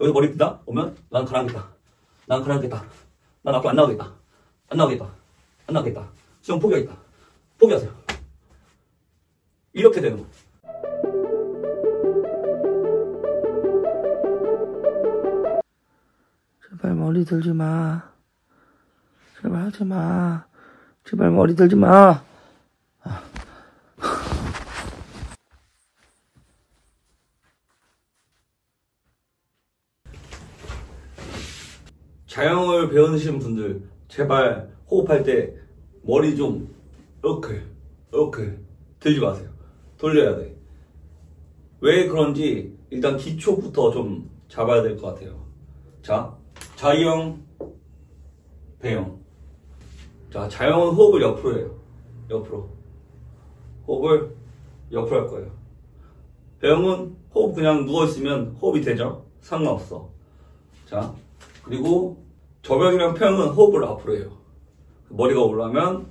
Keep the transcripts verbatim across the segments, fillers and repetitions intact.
여기서 머리 뜯다 오면 난 가라앉겠다. 난 가라앉겠다. 난 앞으로 안 나오겠다. 안 나오겠다. 안 나오겠다. 시험 포기하겠다. 포기하세요. 이렇게 되는 거예요. 제발 머리 들지 마. 제발 하지 마. 제발 머리 들지 마. 자영을 배우시는 분들, 제발 호흡할 때 머리 좀 이렇게 이렇게 들지 마세요. 돌려야 돼. 왜 그런지 일단 기초부터 좀 잡아야 될 것 같아요. 자, 자영, 배영. 자, 자영은 호흡을 옆으로 해요. 옆으로. 호흡을 옆으로 할 거예요. 배영은 호흡 그냥 누워있으면 호흡이 되죠? 상관없어. 자, 그리고 접영이랑 평은 호흡을 앞으로 해요. 머리가 올라가면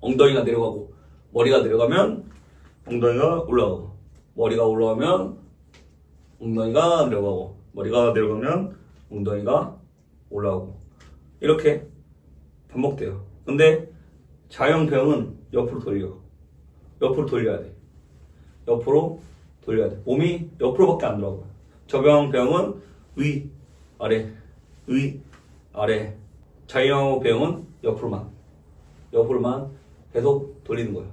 엉덩이가 내려가고, 머리가 내려가면 엉덩이가 올라가고, 머리가 올라가면 엉덩이가 내려가고, 머리가 내려가면 엉덩이가 올라가고, 이렇게 반복돼요. 근데 자영 배영은 옆으로 돌려. 옆으로 돌려야 돼. 옆으로 돌려야 돼. 몸이 옆으로밖에 안 돌아가요. 접영 배영은 위, 아래, 위, 아래. 자영 배영은 옆으로만, 옆으로만 계속 돌리는 거예요.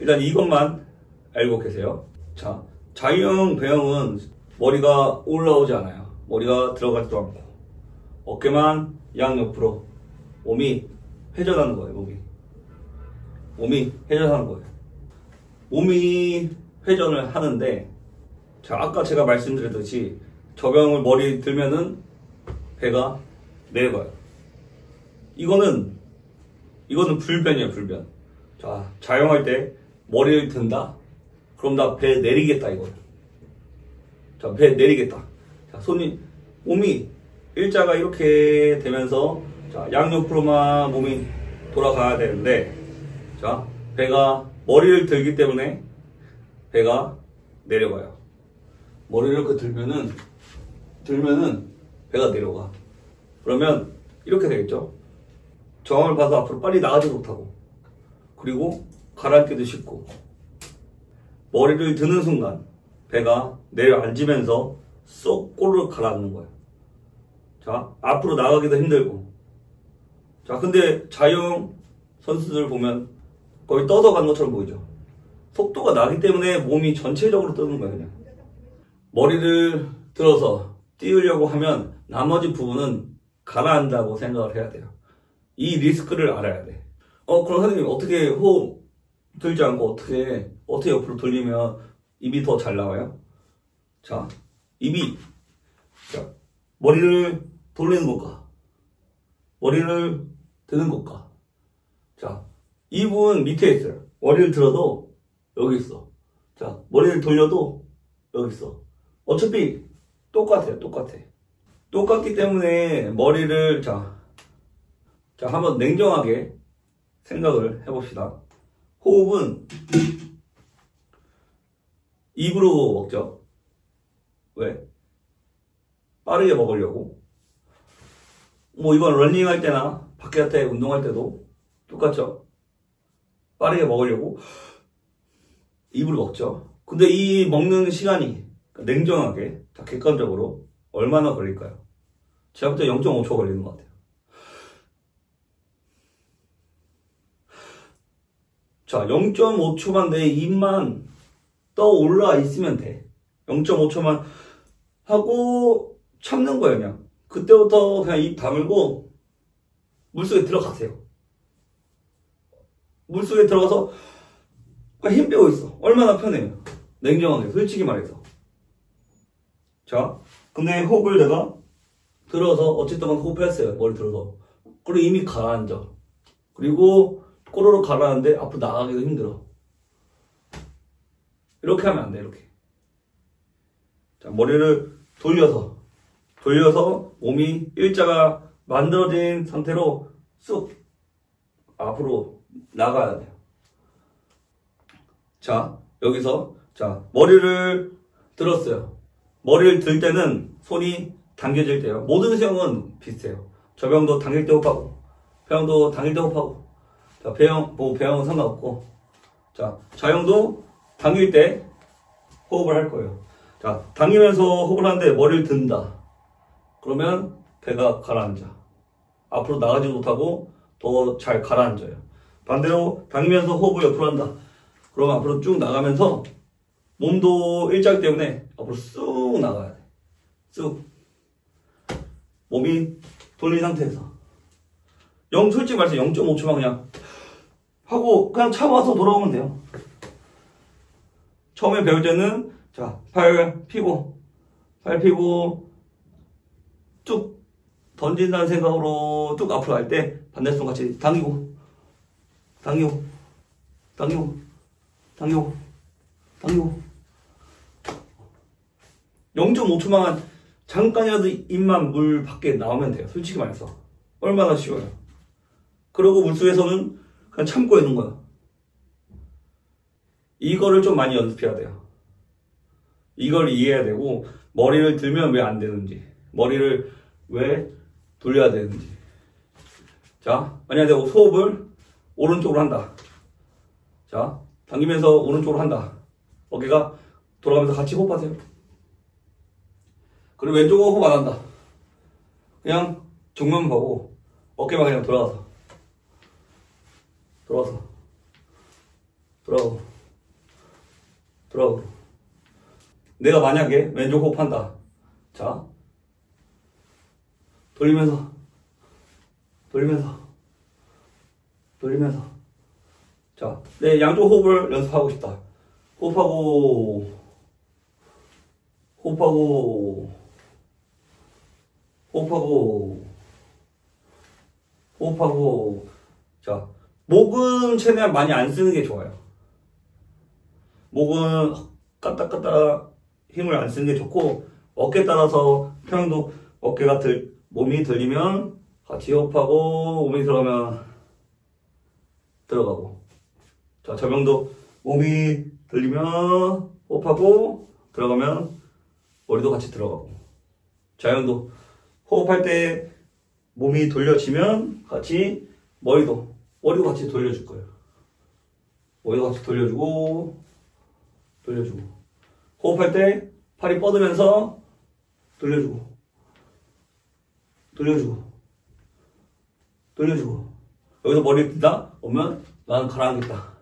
일단 이것만 알고 계세요. 자, 자영 배영은 머리가 올라오지 않아요. 머리가 들어가지도 않고, 어깨만 양옆으로, 몸이 회전하는 거예요. 몸이 몸이 회전하는 거예요. 몸이 회전을 하는데, 자, 아까 제가 말씀드렸듯이 접영을 머리 들면은 배가 내려가요. 이거는 이거는 불변이에요, 불변. 자, 자영할 때 머리를 든다. 그럼 나 배 내리겠다 이거예요. 자, 배 내리겠다. 자, 손이 몸이 일자가 이렇게 되면서, 자, 양옆으로만 몸이 돌아가야 되는데, 자, 배가 머리를 들기 때문에 배가 내려가요. 머리를 이렇게 들면은 들면은 배가 내려가. 그러면 이렇게 되겠죠. 저항을 봐서 앞으로 빨리 나가지 못하고, 그리고 가라앉기도 쉽고, 머리를 드는 순간 배가 내려앉으면서 쏙 꼬르륵 가라앉는 거예요. 자, 앞으로 나가기도 힘들고. 자, 근데 자영 선수들 보면 거의 떠서 간 것처럼 보이죠. 속도가 나기 때문에 몸이 전체적으로 뜨는 거예요. 그냥 머리를 들어서 띄우려고 하면 나머지 부분은 가라앉다고 생각을 해야 돼요. 이 리스크를 알아야 돼. 어, 그럼 선생님, 어떻게 호흡 들지 않고 어떻게, 어떻게 옆으로 돌리면 입이 더 잘 나와요? 자, 입이, 자, 머리를 돌리는 것과, 머리를 드는 것과. 자, 입은 밑에 있어요. 머리를 들어도 여기 있어. 자, 머리를 돌려도 여기 있어. 어차피 똑같아요, 똑같아. 똑같기 때문에 머리를, 자, 자, 한번 냉정하게 생각을 해봅시다. 호흡은 입으로 먹죠. 왜? 빠르게 먹으려고. 뭐 이번 러닝할 때나 바깥에 운동할 때도 똑같죠. 빠르게 먹으려고 입으로 먹죠. 근데 이 먹는 시간이 냉정하게, 자, 객관적으로 얼마나 걸릴까요? 제가 볼 때 영 점 오 초 걸리는 것 같아요. 자, 영 점 오 초만 내 입만 떠올라 있으면 돼. 영 점 오 초만 하고 참는 거예요, 그냥. 그때부터 그냥 입 다물고 물속에 들어가세요. 물속에 들어가서 힘 빼고 있어. 얼마나 편해요. 냉정하게, 솔직히 말해서. 자, 근데 호흡을 내가 들어서, 어쨌든 호흡했어요. 머리 들어서. 그리고 이미 가라앉아. 그리고 꼬르륵 가라앉는데 앞으로 나가기도 힘들어. 이렇게 하면 안 돼, 이렇게. 자, 머리를 돌려서, 돌려서 몸이 일자가 만들어진 상태로 쑥 앞으로 나가야 돼요. 자, 여기서, 자, 머리를 들었어요. 머리를 들 때는 손이 당겨질 때요. 모든 수영은 비슷해요. 접영도 당길 때 호흡하고, 배영도 당길 때 호흡하고, 자, 배영, 뭐 배영은 상관없고, 자, 자영도 당길 때 호흡을 할 거예요. 자, 당기면서 호흡을 하는데 머리를 든다. 그러면 배가 가라앉아. 앞으로 나가지 못하고 더 잘 가라앉아요. 반대로 당기면서 호흡을 옆으로 한다. 그러면 앞으로 쭉 나가면서 몸도 일자기 때문에 앞으로 쑥 나가야 돼. 쑥. 몸이 돌린 상태에서. 영, 솔직히 말해서 영 점 오 초만 그냥 하고 그냥 참아서 돌아오면 돼요. 처음에 배울 때는 자, 팔 펴고, 팔 펴고 쭉 던진다는 생각으로 쭉 앞으로 갈 때 반대손 같이 당기고, 당기고, 당기고, 당기고, 당기고. 영 점 오 초만 잠깐이라도 입만 물 밖에 나오면 돼요. 솔직히 말해서. 얼마나 쉬워요. 그리고 물속에서는 그냥 참고 있는 거야. 이거를 좀 많이 연습해야 돼요. 이걸 이해해야 되고, 머리를 들면 왜 안 되는지, 머리를 왜 돌려야 되는지. 자, 만약에 호흡을 오른쪽으로 한다. 자, 당기면서 오른쪽으로 한다. 어깨가 돌아가면서 같이 호흡하세요. 그리고 왼쪽으로 호흡 안 한다. 그냥 정면만 보고 어깨만 그냥 돌아가서 돌아가서 돌아가고 돌아가고. 내가 만약에 왼쪽 호흡한다. 자, 돌리면서 돌리면서 돌리면서. 자, 내 양쪽 호흡을 연습하고 싶다. 호흡하고 호흡하고 호흡하고 호흡하고. 자, 목은 최대한 많이 안 쓰는 게 좋아요. 목은 까딱까딱 힘을 안 쓰는 게 좋고, 어깨 따라서 평형도 어깨가 들, 몸이 들리면 같이 호흡하고, 몸이 들어가면 들어가고. 자, 접영도 몸이 들리면 호흡하고, 들어가면 머리도 같이 들어가고. 자영도 호흡할 때 몸이 돌려지면 같이 머리도, 머리도 같이 돌려줄 거예요. 머리도 같이 돌려주고, 돌려주고. 호흡할 때 팔이 뻗으면서 돌려주고, 돌려주고, 돌려주고. 여기서 머리 든다? 오면 나는 가라앉겠다.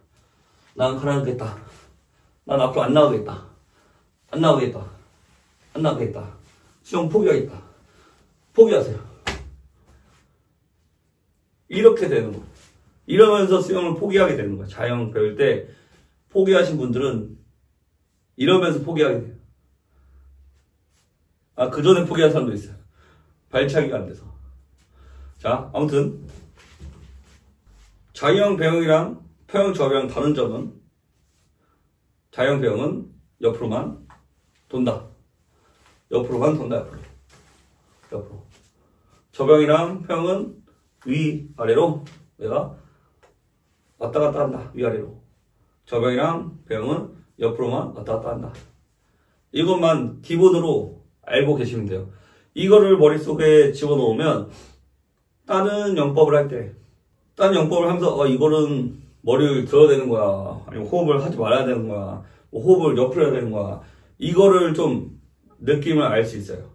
나는 가라앉겠다. 난 앞으로 안 나오겠다. 안 나오겠다. 안 나오겠다. 수영 포기하겠다. 포기하세요. 이렇게 되는 거예요. 이러면서 수영을 포기하게 되는 거예요. 자영 배울 때 포기하신 분들은 이러면서 포기하게 돼요. 아, 그 전에 포기한 사람도 있어요. 발차기가 안 돼서. 자, 아무튼 자영 배영이랑 평영 접영 다른 점은, 자영 배영은 옆으로만 돈다. 옆으로만 돈다. 옆으로. 옆으로. 접영이랑 평영은 위 아래로 내가 왔다 갔다 한다. 위 아래로. 접영이랑 배영은 옆으로만 왔다 갔다 한다. 이것만 기본으로 알고 계시면 돼요. 이거를 머릿속에 집어넣으면 다른 영법을 할 때, 다른 영법을 하면서 어, 이거는 머리를 들어야 되는 거야, 아니면 호흡을 하지 말아야 되는 거야, 뭐 호흡을 옆으로 해야 되는 거야, 이거를 좀 느낌을 알 수 있어요.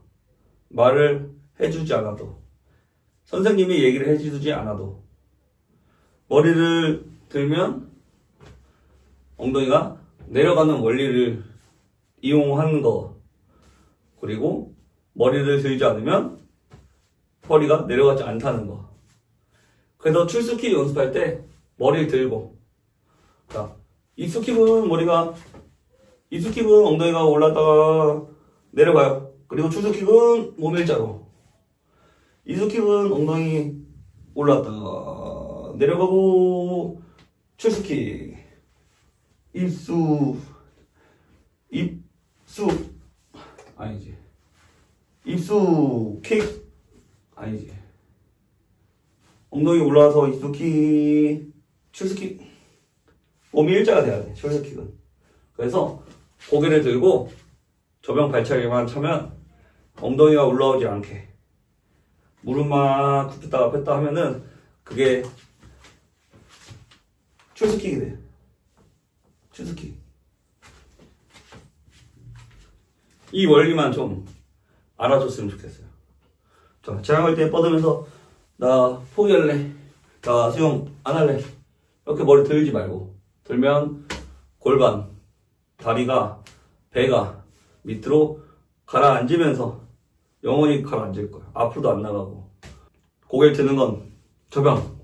말을 해주지 않아도, 선생님이 얘기를 해주지 않아도. 머리를 들면 엉덩이가 내려가는 원리를 이용하는 거, 그리고 머리를 들지 않으면 허리가 내려가지 않다는 거. 그래서 출스킵 연습할 때 머리를 들고, 자, 입스킵은 머리가, 입스킵은 엉덩이가 올라다가 내려가요. 그리고 출스킵은 몸 일자로. 입스킵은 엉덩이 올라다가 내려가고, 출스킵. 입수, 입수, 아니지. 입수 킥, 아니지. 엉덩이 올라와서 입수 킥, 출수킥. 몸이 일자가 돼야 돼, 출수킥은. 그래서 고개를 들고 저병 발차기만 차면 엉덩이가 올라오지 않게 무릎만 굽혔다가 폈다 하면은 그게 출스킥이 돼요. 출스킥. 이 원리만 좀 알아줬으면 좋겠어요. 자, 자랑할 때 뻗으면서 나 포기할래, 나 수영 안 할래 이렇게 머리 들지 말고, 들면 골반, 다리가, 배가 밑으로 가라앉으면서 영원히 가라앉을 거야. 앞으로도 안 나가고. 고개를 드는 건 저병,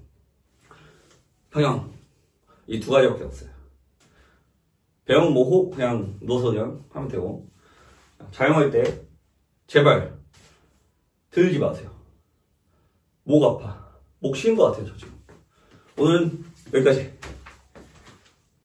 평형 이 두 가지밖에 없어요. 배영 모호 그냥 누워서 그냥 하면 되고, 자영할 때 제발 들지 마세요. 목 아파. 목 쉬는 것 같아요 저 지금. 오늘은 여기까지.